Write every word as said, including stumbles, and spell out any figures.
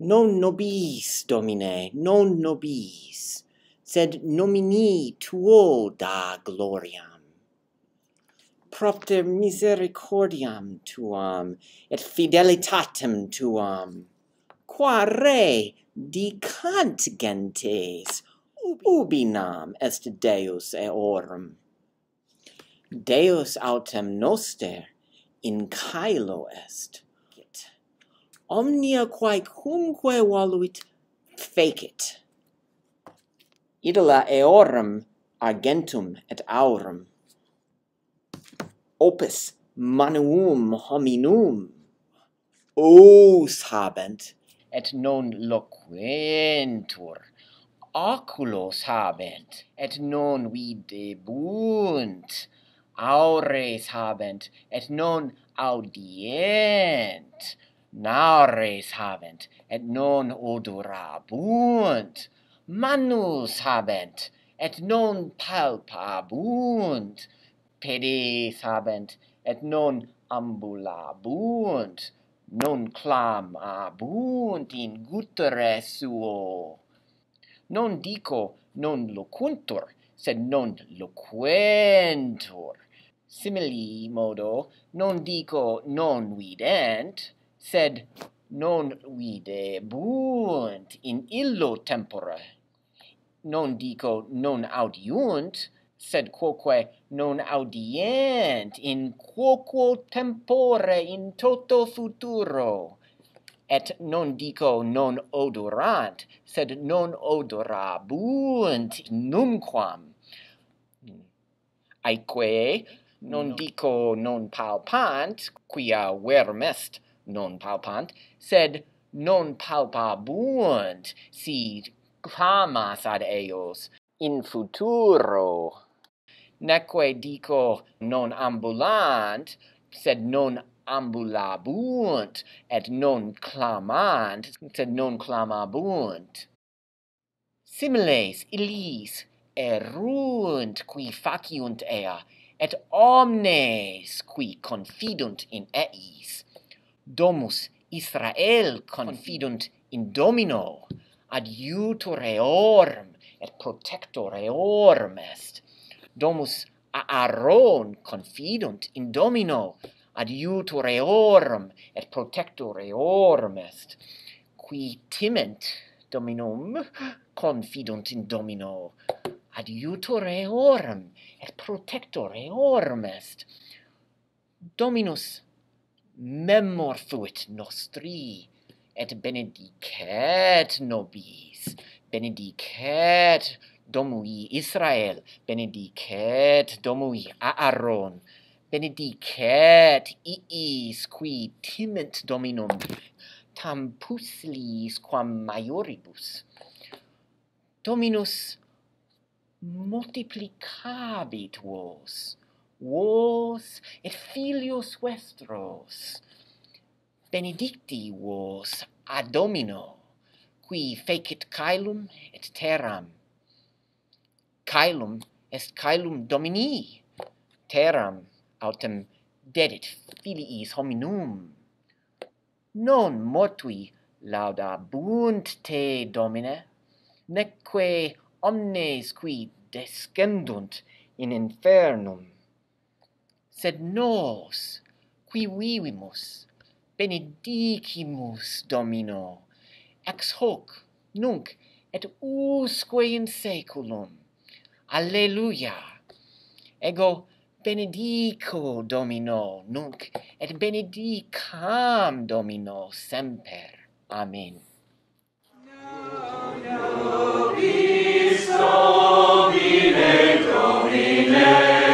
Non nobis, Domine, non nobis, sed nomini tuo da gloriam. Propter misericordiam tuam, et fidelitatem tuam, qua re dicant gentes, ubi nam est Deus eorum. Deus autem noster in caelo est. Omnia quaecumque voluit, fecit. Idola eorum argentum et aurum. Opus manuum hominum os habent, et non loquentur. Oculos habent, et non videbunt. Aures habent, et non audient. Nares habent, et non odorabunt. Manus habent, et non palpabunt. Pedes habent, et non ambulabunt. Non clamabunt in gutere suo. Non dico, non locuntur, sed non loquentur. Simili modo, non dico, non vident, sed non videbunt in illo tempore. Non dico non audiunt, sed quoque non audient in quoquo tempore in toto futuro. Et non dico non odorant, sed non odorabunt numquam. Aeque non dico non palpant, quia verum est, non palpant, sed non palpabunt, si clamas ad eos in futuro. Neque dico non ambulant, sed non ambulabunt, et non clamant, sed non clamabunt. Similes illis erunt qui faciunt ea, et omnes qui confidunt in eis. Domus Israel confidunt in Domino, adiutor eorm et protector eorm est. Domus Aarōn confidunt in Domino, adiutor eorm et protector eorm est. Qui timent Dominum confidunt in Domino, adiutor eorm et protector eorm est. Dominus memor fuit nostri, et benedicet nobis, benedicet Domui Israel, benedicet Domui Aaron, benedicet iis qui timent Dominum, tam pusillis quam maioribus. Dominus multiplicabit vos, vos et filios vuestros. Benedicti vos ad Domino, qui fecit caelum et terram. Caelum est caelum Domini, terram autem dedit filiis hominum. Non mortui laudabunt te, Domine, neque omnes qui descendunt in infernum. Sed nos, qui vivimus, benedicimus Domino, ex hoc, nunc, et usque in saeculum. Alleluia! Ego benedico Domino, nunc, et benedicam Domino semper. Amen. No nobis Domine, Domine.